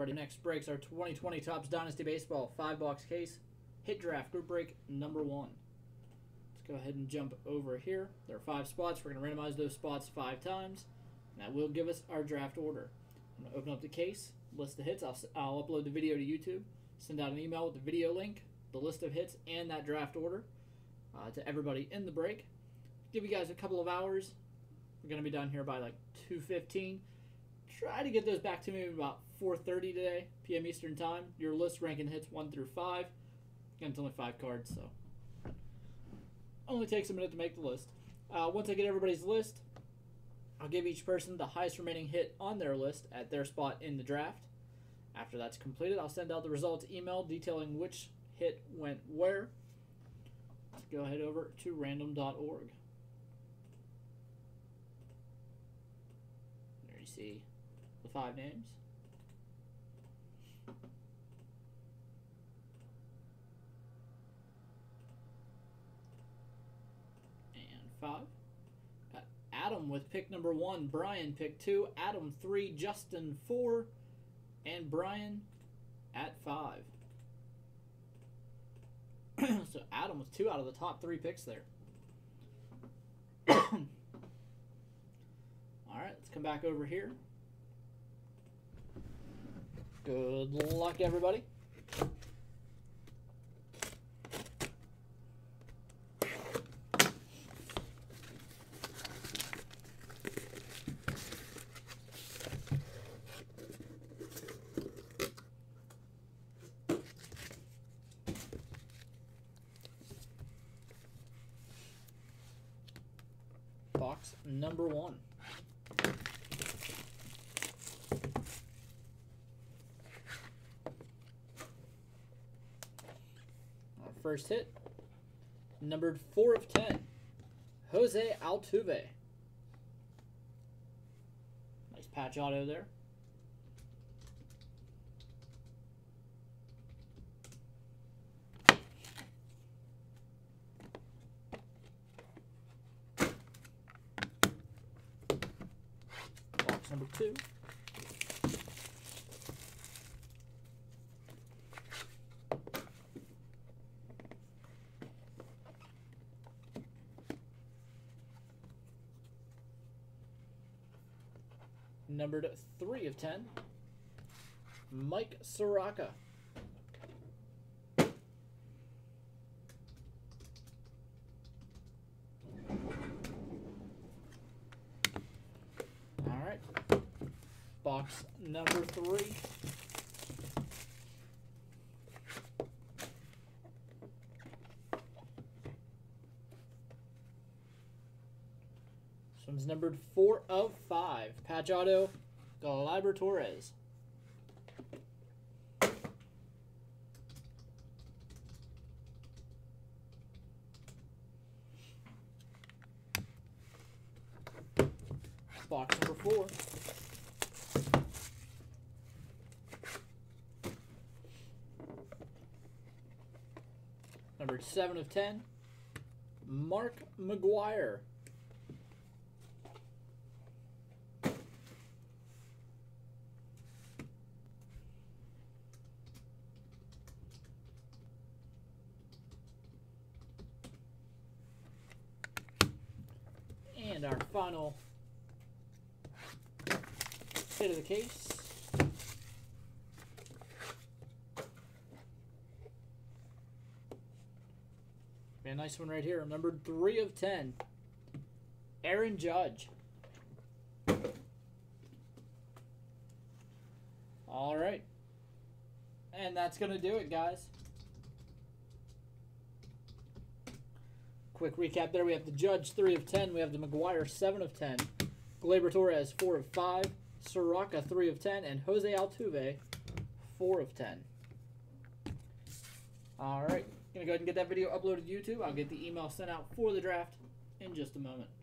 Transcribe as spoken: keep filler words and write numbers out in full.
everybody. Next breaks our twenty twenty Topps Dynasty Baseball five box case. Hit draft group break number one. Let's go ahead and jump over here. There are five spots. We're going to randomize those spots five times. And that will give us our draft order. I'm going to open up the case, list the hits. I'll, I'll upload the video to YouTube, send out an email with the video link, the list of hits, and that draft order uh, to everybody in the break. Give you guys a couple of hours. We're going to be done here by like two fifteen. Try to get those back to me about four thirty today, P M Eastern Time. Your list ranking hits one through five. Again, it's only five cards, so only takes a minute to make the list. Uh, once I get everybody's list, I'll give each person the highest remaining hit on their list at their spot in the draft. After that's completed, I'll send out the results email detailing which hit went where. Let's go ahead over to random dot org. There you see the five names. And five. Got Adam with pick number one, Brian pick two, Adam three, Justin four, and Brian at five. So Adam was two out of the top three picks there. Alright, let's come back over here. Good luck, everybody. Box number one. Our first hit, numbered four of ten, Jose Altuve. Nice patch auto there. Number two. Numbered three of ten. Mike Soroka. Box number three. This one's numbered four of five. Patch auto, Gleyber Torres. Box number four. Numbered seven of ten, Mark McGwire. And our final hit of the case. A nice one right here. Number three of ten. Aaron Judge. All right. And that's going to do it, guys. Quick recap there. We have the Judge three of ten. We have the McGwire seven of ten. Gleyber Torres four of five. Soroka three of ten. And Jose Altuve four of ten. All right. Going to go ahead and get that video uploaded to YouTube. I'll get the email sent out for the draft in just a moment.